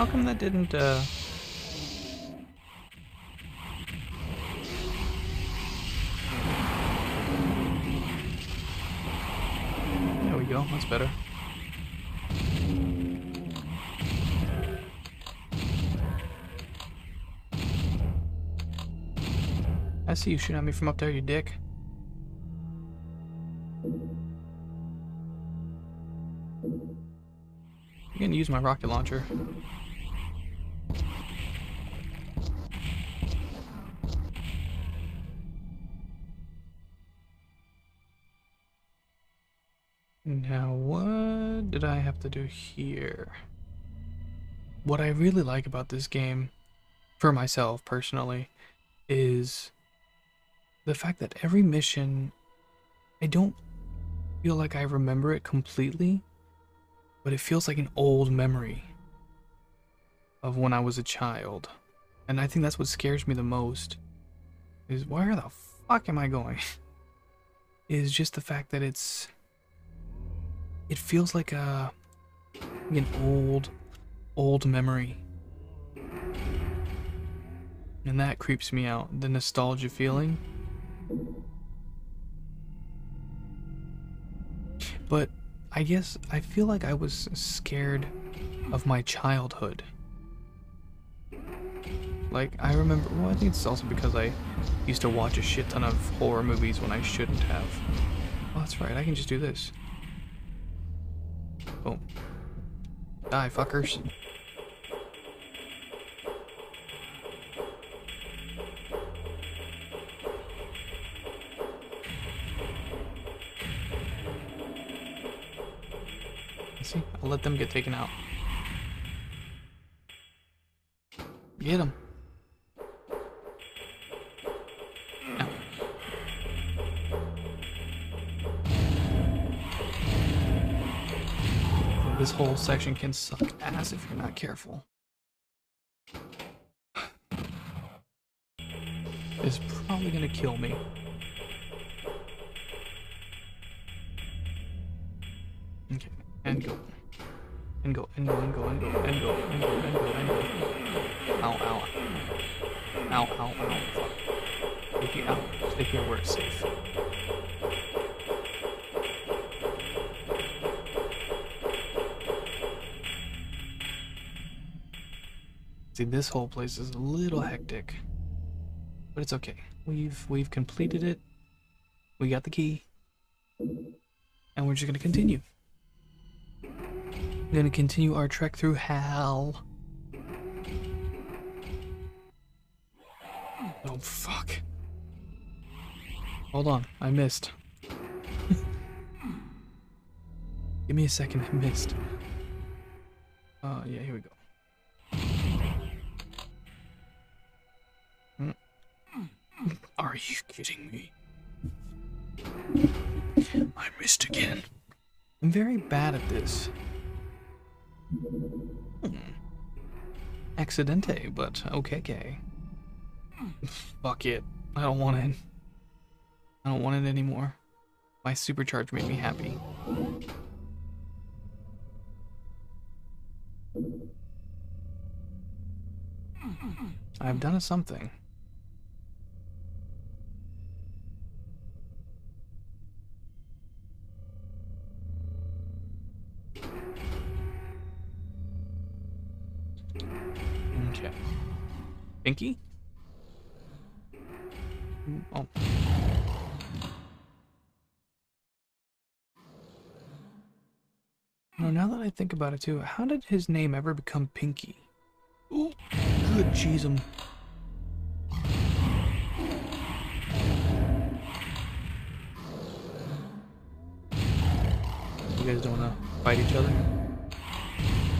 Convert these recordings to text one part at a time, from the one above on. How come that didn't, There we go, that's better. I see you shooting at me from up there, you dick. I'm gonna use my rocket launcher. Now, what did I have to do here? What I really like about this game, for myself personally, is the fact that every mission, I don't feel like I remember it completely, but it feels like an old memory of when I was a child. And I think that's what scares me the most, is where the fuck am I going? Is just the fact that it feels like an old memory. And that creeps me out, the nostalgia feeling. But I guess I feel like I was scared of my childhood. Like, I remember, well, I think it's also because I used to watch a shit ton of horror movies when I shouldn't have. Oh, that's right, I can just do this. Oh. Die, fuckers. See, I'll let them get taken out. Get them. No. This whole section can suck ass if you're not careful. It's probably gonna kill me. Okay. And go. And go, and go, and go, and go, and go, and go, and go, and go. Ow, ow. Ow, ow, ow. Fuck. Stick it out. Stick here where it's safe. See, this whole place is a little hectic. But it's okay. We've completed it. We got the key. And we're just gonna continue. We're gonna continue our trek through hell. Oh, fuck. Hold on, I missed. Give me a second, I missed. Yeah, here we go. Are you kidding me? I missed again. I'm very bad at this. Accidente, but okay. Fuck it. I don't want it. I don't want it anymore. My supercharge made me happy. I've done something. Okay. Pinky? Oh. No, now that I think about it too, how did his name ever become Pinky? Ooh, good jeezum. You guys don't wanna fight each other?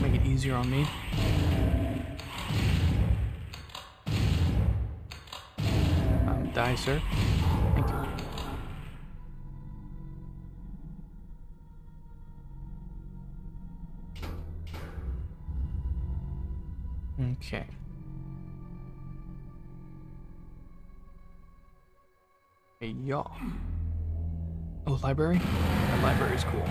Make it easier on me. Die, sir. Thank you. Okay. Hey, y'all. Oh, library? That library is cool.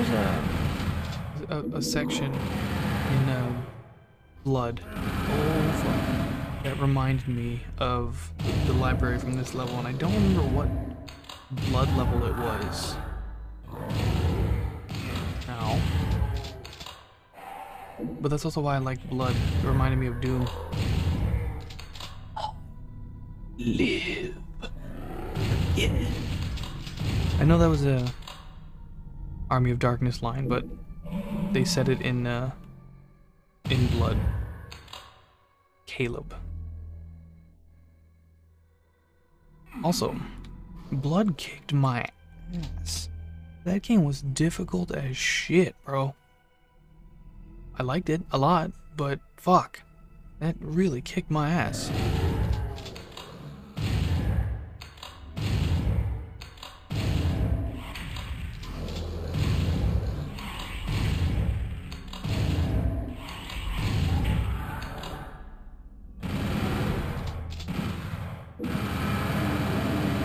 was a section in Blood. Oh, fuck. That reminded me of the library from this level, and I don't remember what Blood level it was. Ow. But that's also why I liked Blood. It reminded me of Doom. Live. Yeah. I know that was a Army of Darkness line, but they said it in Blood. Caleb. Also, Blood kicked my ass. That game was difficult as shit, bro. I liked it a lot, but fuck, that really kicked my ass.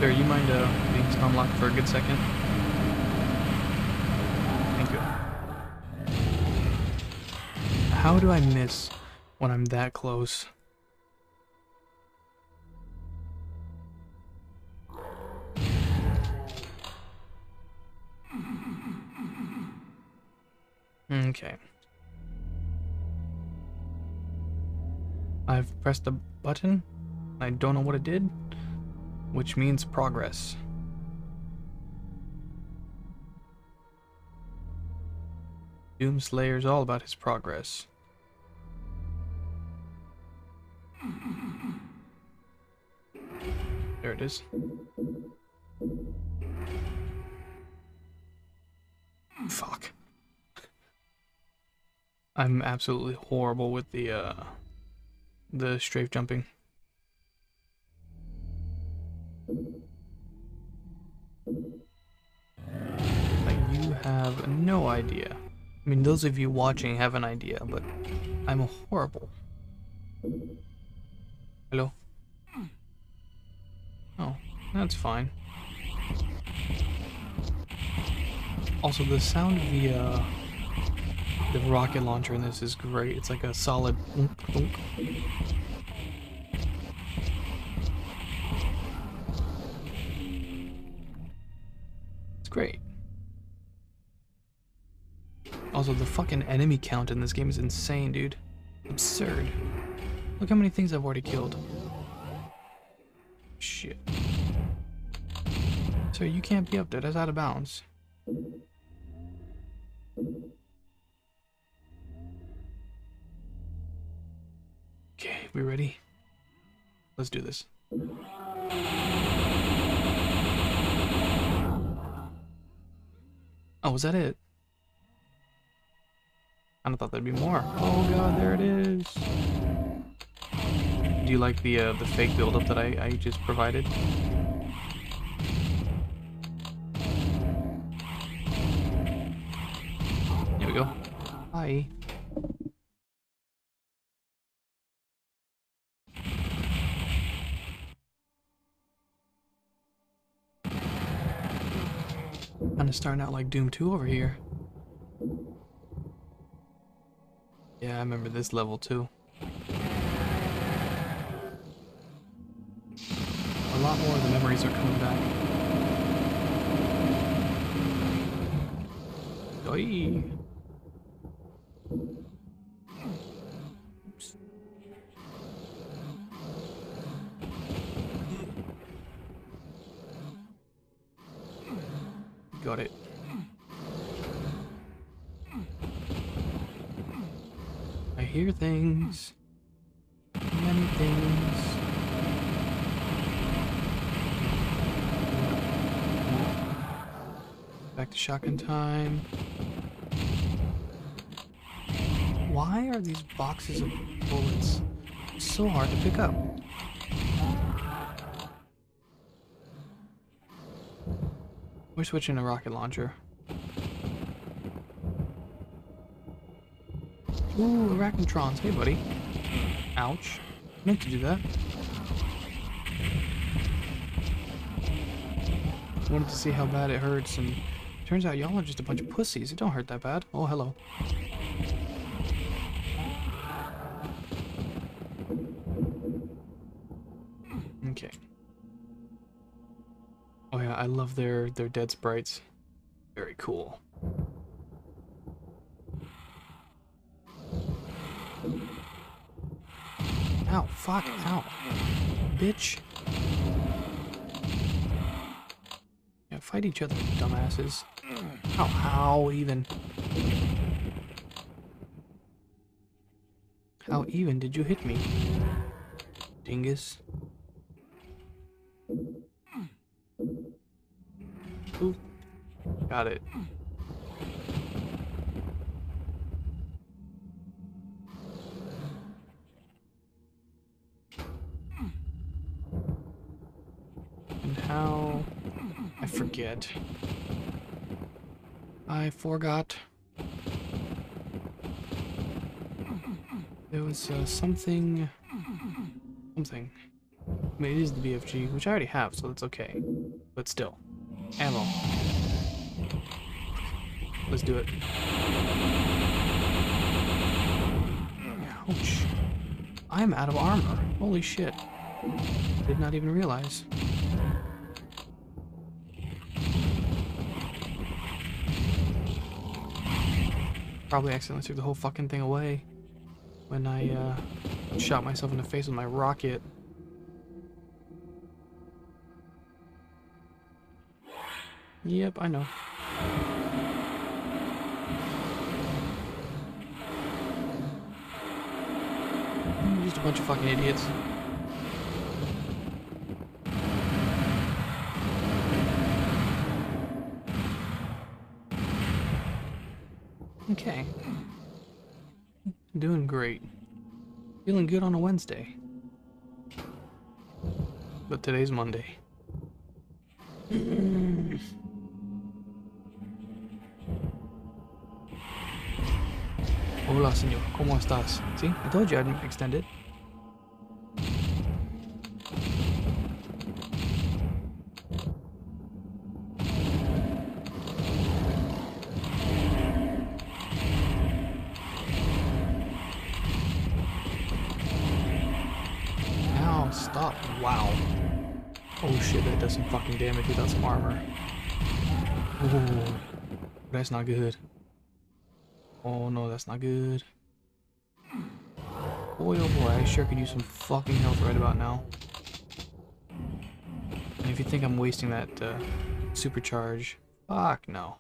There, you mind being unlocked for a good second? Thank you. How do I miss when I'm that close? Okay. I've pressed the button. I don't know what it did. Which means progress. Doomslayer's all about his progress. There it is. Fuck. I'm absolutely horrible with the strafe jumping. Have no idea. I mean, those of you watching have an idea, but I'm horrible. Hello? Oh, that's fine. Also, the sound of the rocket launcher in this is great. It's like a solid oonk, oonk. It's great. Also, the fucking enemy count in this game is insane, dude. Absurd. Look how many things I've already killed. Shit. Sir, you can't be up there. That's out of bounds. Okay, we ready? Let's do this. Oh, was that it? I thought there'd be more. Oh god, there it is. Do you like the fake build-up that I just provided? Here we go. Hi. Kinda starting out like Doom 2 over here. Yeah, I remember this level too. A lot more of the memories are coming back. Oi. Oops. Got it. Hear things, many things. Back to shotgun time. Why are these boxes of bullets so hard to pick up? We're switching to rocket launcher. Ooh, arachnotrons. Hey, buddy. Ouch. I meant to do that. Wanted to see how bad it hurts and Turns out y'all are just a bunch of pussies. It don't hurt that bad. Oh, hello. Okay. Oh yeah, I love their dead sprites. Very cool. Ow, fuck, ow. Bitch. Yeah, fight each other, dumbasses. Ow, how even? How even did you hit me? Dingus. Ooh. Got it. Forget. I forgot. There was something. I mean, it is the BFG, which I already have, so that's okay. But still. Ammo. Let's do it. Ouch. I'm out of armor. Holy shit. Did not even realize. Probably accidentally took the whole fucking thing away when I shot myself in the face with my rocket. Yep, I know. Just a bunch of fucking idiots. Okay. Doing great. Feeling good on a Wednesday. But today's Monday. Hola, señor. ¿Cómo estás? See? I told you I didn't extend it. Stop. Wow. Oh shit, that does some fucking damage without some armor. Ooh, that's not good. Oh no, that's not good. Boy, oh boy, I sure could use some fucking health right about now. And if you think I'm wasting that supercharge, fuck no.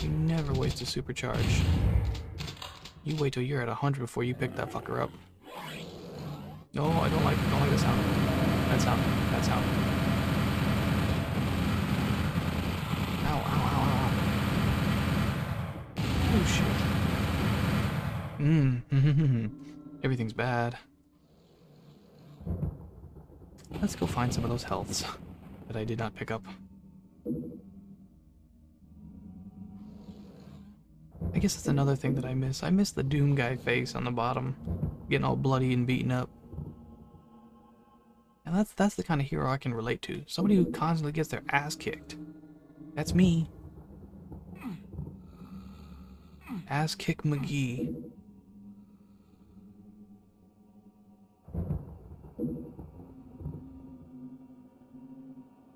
You never waste a supercharge. You wait till you're at 100 before you pick that fucker up. No, I don't like the sound. That sound. Ow, ow, ow, ow. Oh shit. Everything's bad. Let's go find some of those healths that I did not pick up. I guess that's another thing that I miss. I miss the DoomGuy face on the bottom, getting all bloody and beaten up. And that's the kind of hero I can relate to. Somebody who constantly gets their ass kicked. That's me. Ass Kick McGee.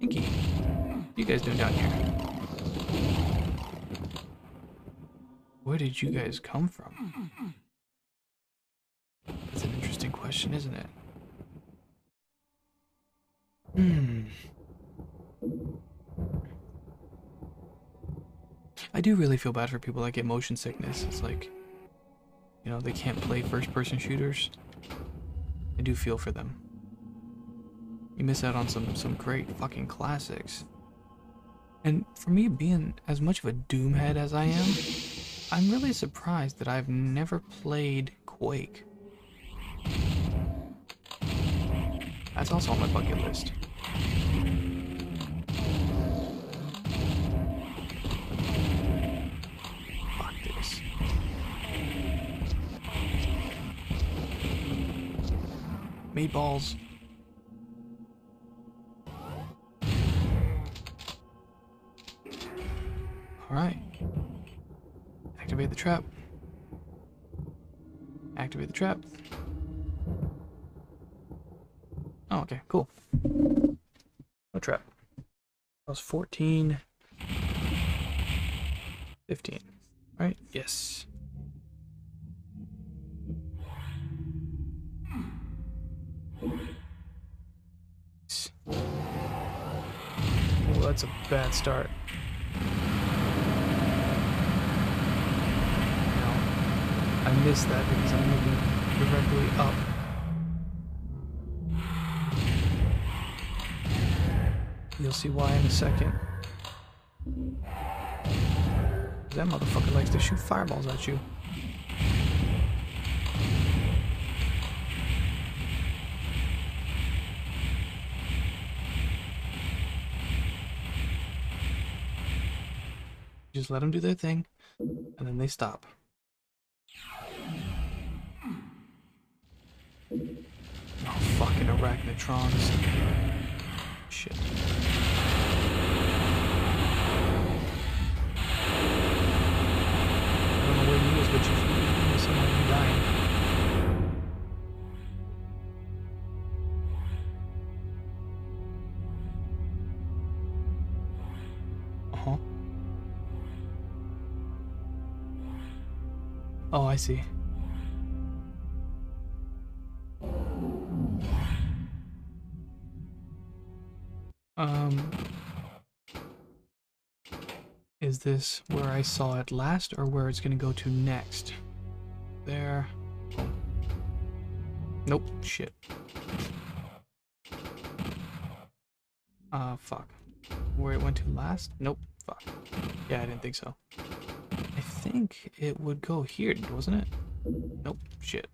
Pinky, what you guys doing down here? Where did you guys come from? That's an interesting question, isn't it? I do really feel bad for people that get motion sickness. It's like, you know, they can't play first-person shooters. I do feel for them. You miss out on some great fucking classics. And for me, being as much of a Doomhead as I am, I'm really surprised that I've never played Quake. That's also on my bucket list. Fuck this. Meatballs. Activate the trap. Activate the trap. Oh, okay, cool. No trap. That was 14. 15. Right? Yes. Well, that's a bad start. I missed that because I'm moving directly up. You'll see why in a second. That motherfucker likes to shoot fireballs at you. Just let them do their thing, and then they stop. Oh, fucking arachnotrons. Shit. I don't know where he is, but you're missing out and dying. Uh-huh. Oh, I see. Is this where I saw it last or where it's going to go to next? There. Nope. Shit. Fuck. Where it went to last? Nope. Fuck. Yeah, I didn't think so. I think it would go here, wasn't it? Nope. Shit.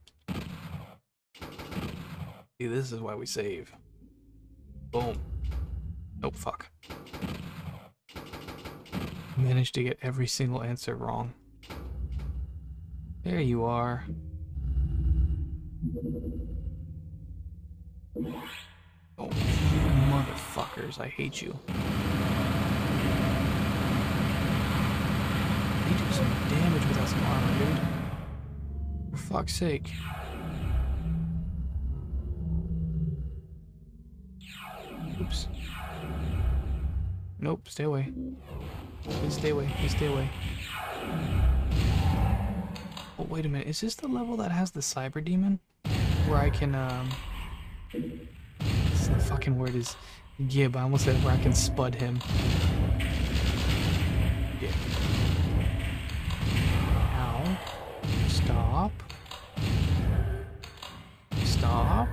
See, this is why we save. Boom. Nope, fuck. Managed to get every single answer wrong. There you are. Oh, motherfuckers, I hate you. They do some damage without some armor, dude. For fuck's sake. Oops. Nope, stay away. Please stay away, please stay away. Oh, wait a minute, is this the level that has the Cyberdemon? Where I can, the fucking word is Gib, I almost said where I can spud him. Yeah. Ow. Stop. Stop.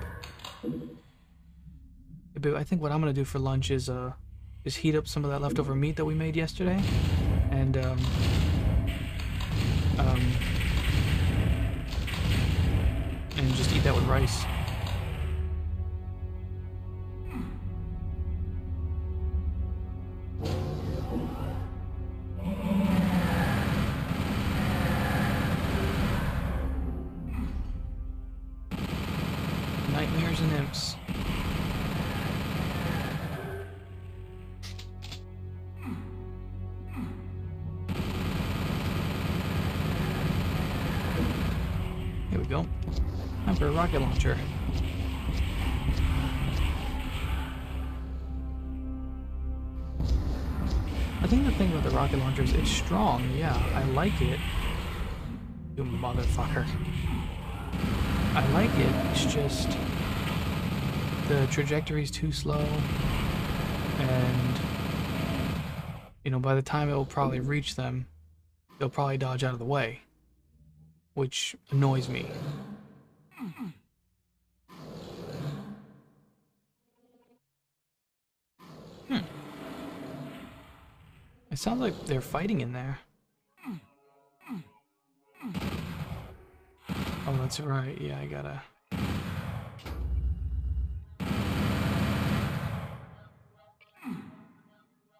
I think what I'm gonna do for lunch is, just heat up some of that leftover meat that we made yesterday, and just eat that with rice. Nightmares and imps. Rocket launcher. I think the thing with the rocket launcher is it's strong, yeah, I like it. You motherfucker. I like it, it's just the trajectory's too slow, and you know, by the time it will probably reach them, they'll probably dodge out of the way, which annoys me. It sounds like they're fighting in there. Oh, that's right. Yeah, I gotta...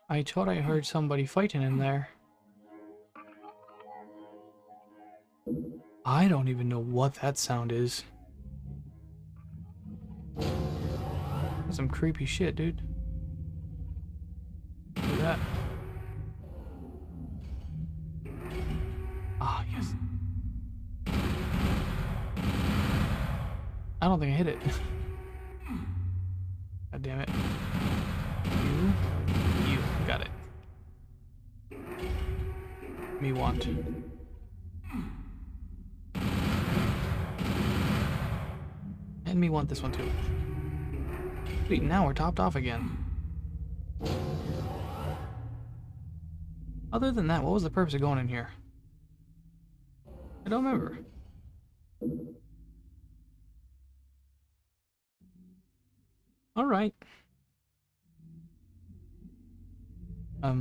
I thought I heard somebody fighting in there. I don't even know what that sound is. That's some creepy shit, dude. Look at that. Ah, I don't think I hit it. God damn it. You. You. Got it. Me want. And me want this one too. Sweet, now we're topped off again. Other than that, what was the purpose of going in here? I don't remember. Alright. How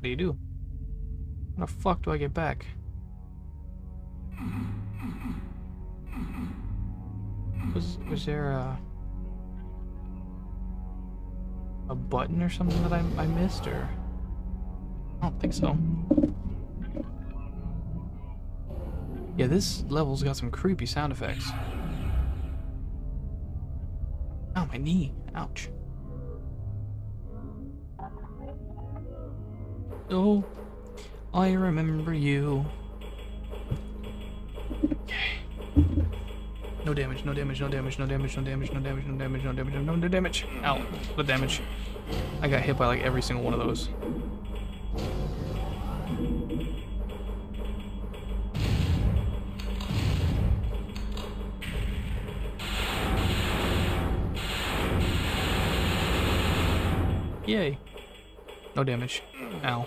do you do? How the fuck do I get back? Was there a button or something that I missed, or? I don't think so. Yeah, this level's got some creepy sound effects. Ow, my knee. Ouch. Oh, I remember you. Okay. No damage, no damage, no damage, no damage, no damage, no damage, no damage, no damage, no damage. Ow, the damage. I got hit by like every single one of those. Yay. No damage. Ow.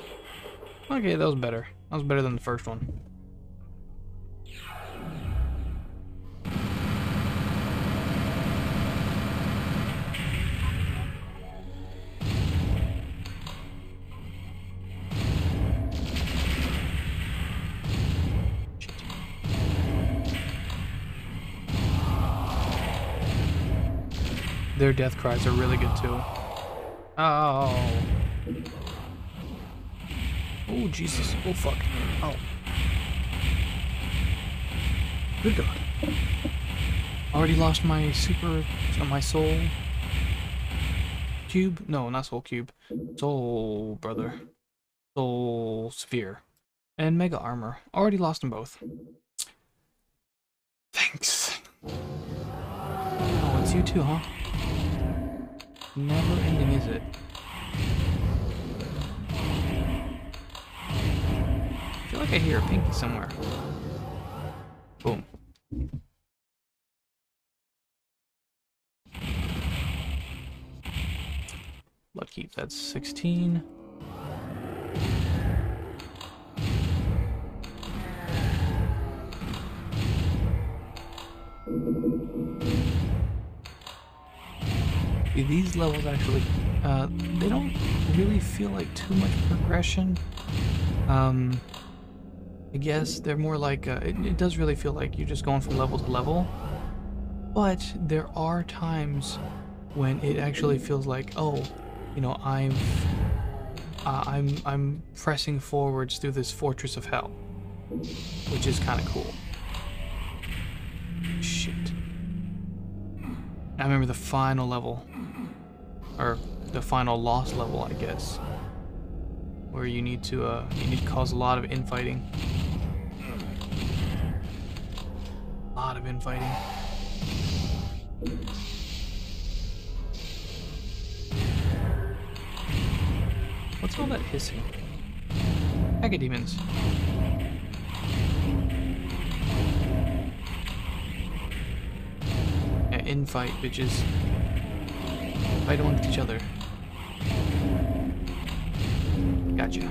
Okay, that was better. That was better than the first one. Their death cries are really good too. Oh. Oh, Jesus. Oh, fuck. Oh. Good God. Already lost my super... my soul... cube? No, not soul cube. Soul... brother. Soul... sphere. And mega armor. Already lost them both. Thanks. Oh, it's you too, huh? Never ending, is it? I feel like I hear a Pinky somewhere. Boom. Lucky, that's 16. These levels actually, they don't really feel like too much progression. I guess they're more like, it does really feel like you're just going from level to level. But there are times when it actually feels like, oh, you know, I'm pressing forwards through this fortress of hell, which is kind of cool. Shit. I remember the final level. Or the final lost level, I guess, where you need to cause a lot of infighting. A lot of infighting. What's all that hissing? Mega demons. Yeah, infight, bitches. Fight amongst each other. Gotcha.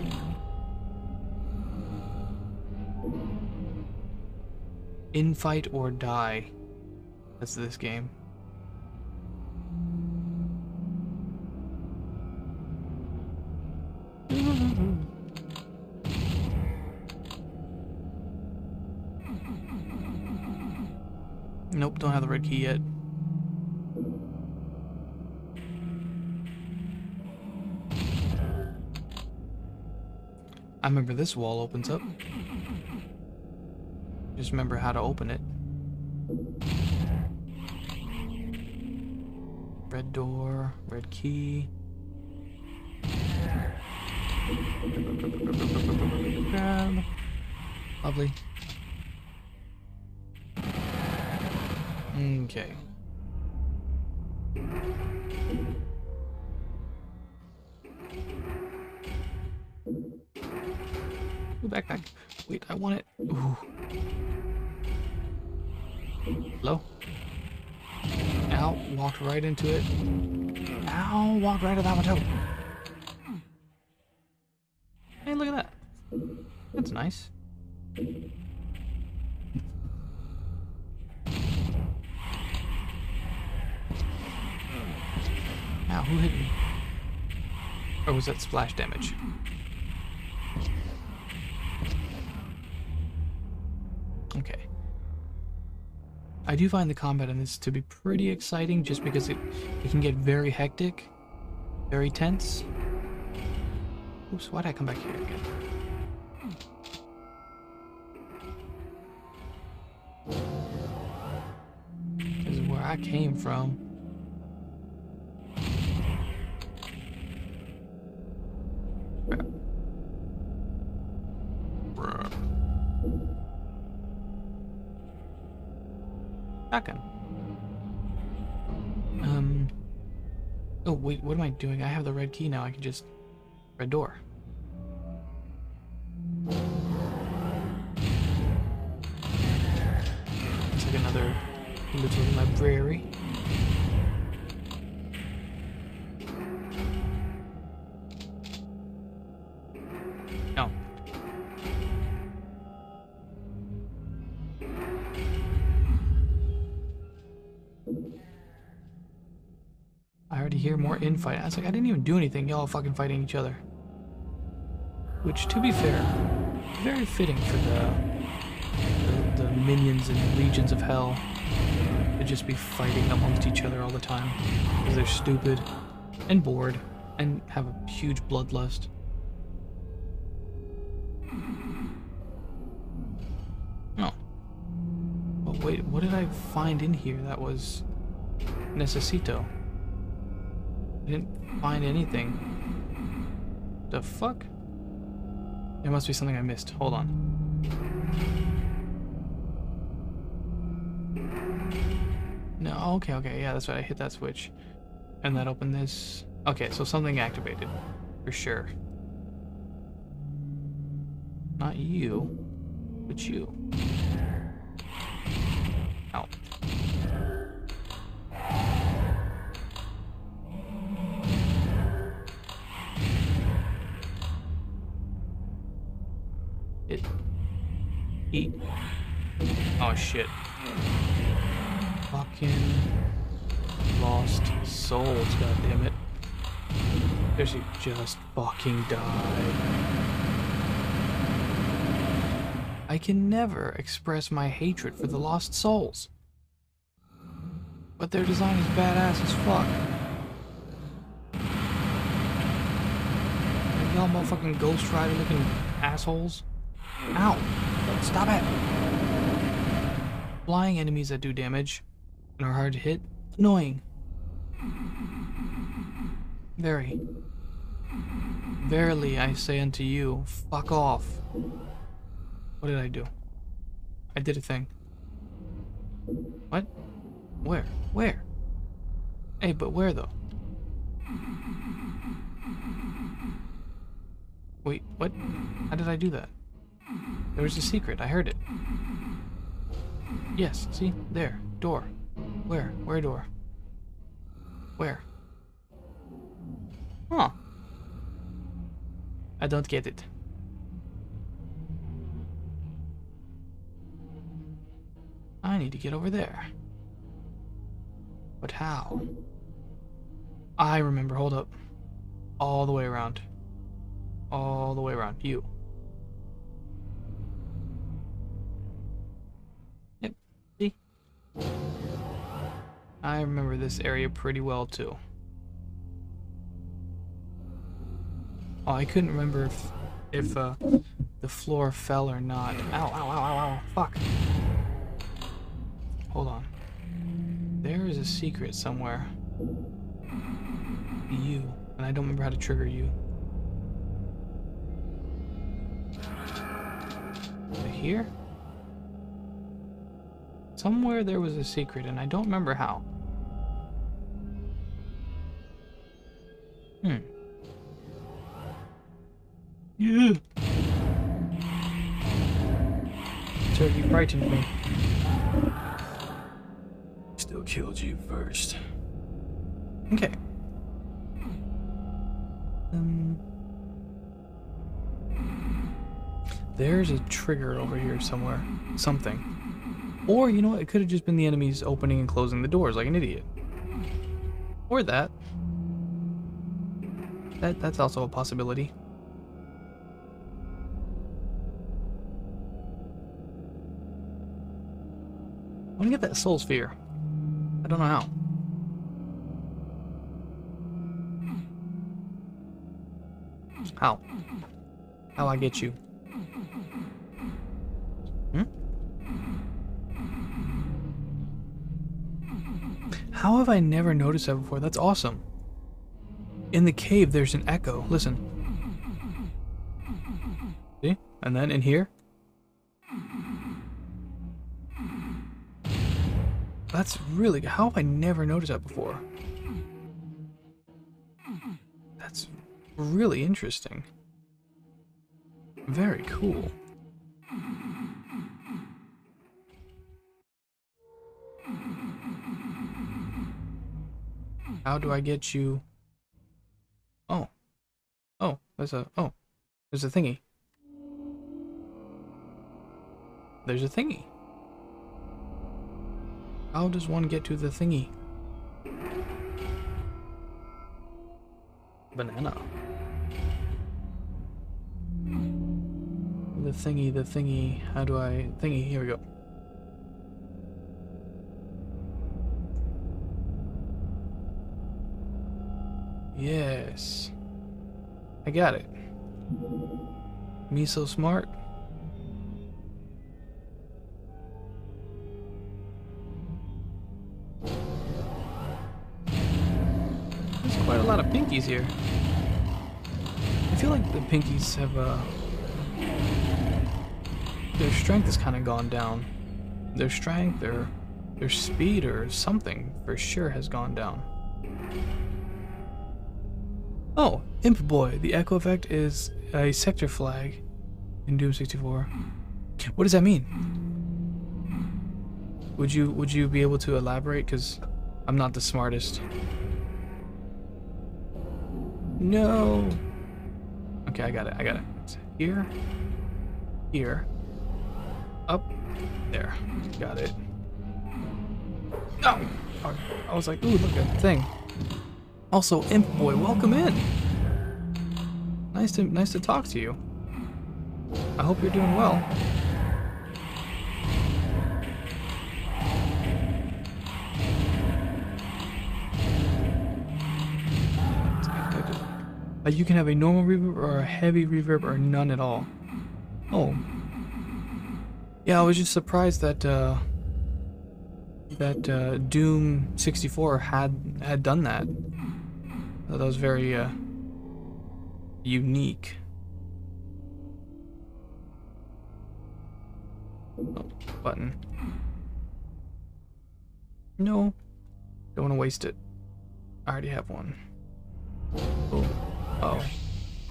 Infight or die. That's this game. Nope, don't have the red key yet. I remember this wall opens up. Just remember how to open it. Red door, red key. Grab. Lovely. Okay. Backpack. Wait, I want it. Ooh. Hello? Ow, walked right into it. Ow, walked right into that one too. Hey, look at that. That's nice. Ow, who hit me? Or was that splash damage? Okay. I do find the combat in this to be pretty exciting just because it can get very hectic, very tense. Oops, why'd I come back here again? This is where I came from. Oh wait, what am I doing? I have the red key now. I can just red door. It's like another little library. No. Hear more infight. I was like, I didn't even do anything. Y'all fucking fighting each other. Which, to be fair, very fitting for the minions and legions of hell to just be fighting amongst each other all the time because they're stupid and bored and have a huge bloodlust. Oh. But wait, what did I find in here that was necesito? I didn't find anything. The fuck? There must be something I missed. Hold on. No, okay, yeah, that's right. I hit that switch. And that opened this. Okay, so something activated. For sure. Not you, but you. Ow. Eat. Oh shit. Fucking lost souls, goddammit. Seriously, just fucking die. I can never express my hatred for the lost souls. But their design is badass as fuck. Like y'all motherfucking Ghost Rider looking assholes. Ow! Stop it! Flying enemies that do damage and are hard to hit. Annoying. Very. Verily I say unto you, fuck off. What did I do? I did a thing. What? Where? Where? Hey, but where though? Wait, what? How did I do that? There was a secret, I heard it. Yes, see? There. Door. Where? Where door? Where? Huh. I don't get it. I need to get over there. But how? I remember, hold up. All the way around. All the way around. You. I remember this area pretty well too. Oh, I couldn't remember if the floor fell or not. Ow, ow, ow, ow, ow, fuck. Hold on. There is a secret somewhere. You, and I don't remember how to trigger you. here? Somewhere there was a secret, and I don't remember how. Yeah. So you frightened me. Still killed you first. Okay. There's a trigger over here somewhere. Something. Or, you know what? It could have just been the enemies opening and closing the doors like an idiot. Or that. That's also a possibility. I want to get that soul sphere. I don't know how. How I get you? How have I never noticed that before? That's awesome. In the cave, there's an echo. Listen. See? And then in here. That's really good. How have I never noticed that before? That's really interesting. Very cool. How do I get you? Oh, there's a thingy. There's a thingy. How does one get to the thingy? Banana. The thingy. How do I... Thingy, here we go. Yes. I got it. Me so smart. Quite a lot of pinkies here. I feel like the pinkies have their strength has kind of gone down. Their strength, their speed, or something for sure has gone down. Oh, Imp Boy. The echo effect is a sector flag in Doom 64. What does that mean? Would you be able to elaborate? Because I'm not the smartest. No. Okay, I got it. It's here. Here. Up. There. Got it. Oh! I was like, ooh, look at the thing. Also, Imp Boy, welcome in. Nice to talk to you. I hope you're doing well. You can have a normal reverb or a heavy reverb or none at all. Oh. Yeah, I was just surprised that Doom 64 had done that. That was very unique. Oh, button. No. Don't want to waste it. I already have one. Oh. Oh.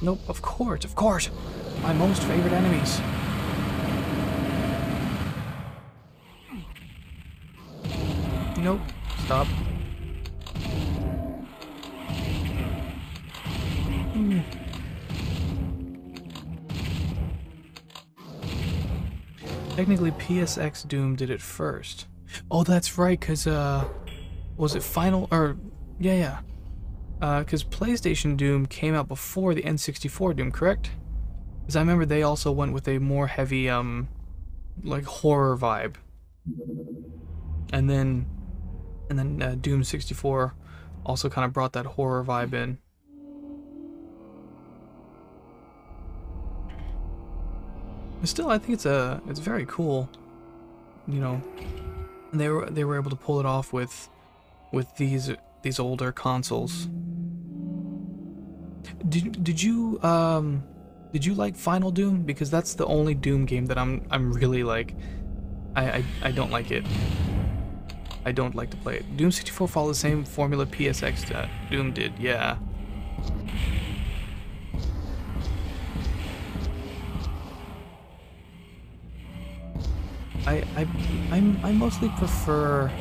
Nope, of course. My most favorite enemies. Nope, stop. Technically, PSX Doom did it first. Oh, that's right, because, was it Final, or, yeah. Because PlayStation Doom came out before the N64 Doom, correct? Because I remember they also went with a more heavy, like horror vibe, and then Doom 64 also kind of brought that horror vibe in. But still, I think it's very cool, you know. And they were able to pull it off with these older consoles. Did you Did you like Final Doom? Because that's the only Doom game that I'm really like. I don't like it. I don't like to play it. Doom 64 followed the same formula PSX Doom did. Yeah. I mostly prefer,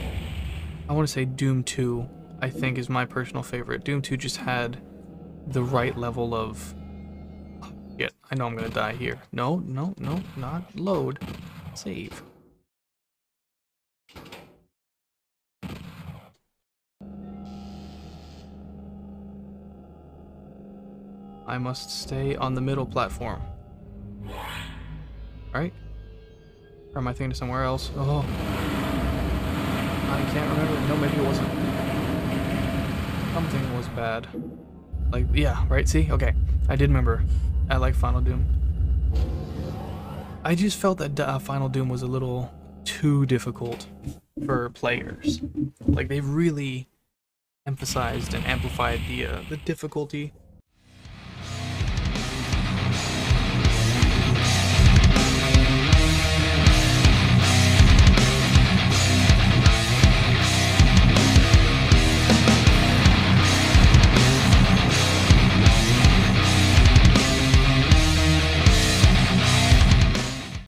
I want to say Doom 2, I think, is my personal favorite. Doom 2 just had the right level of, yeah, I know I'm going to die here. No, no, no, not load. Save. I must stay on the middle platform. Alright. Or am I thinking somewhere else? Oh, I can't remember. No, maybe it wasn't. Something was bad. Like, yeah, right? See? Okay. I did remember. I like Final Doom. I just felt that Final Doom was a little too difficult for players. Like, they really emphasized and amplified the difficulty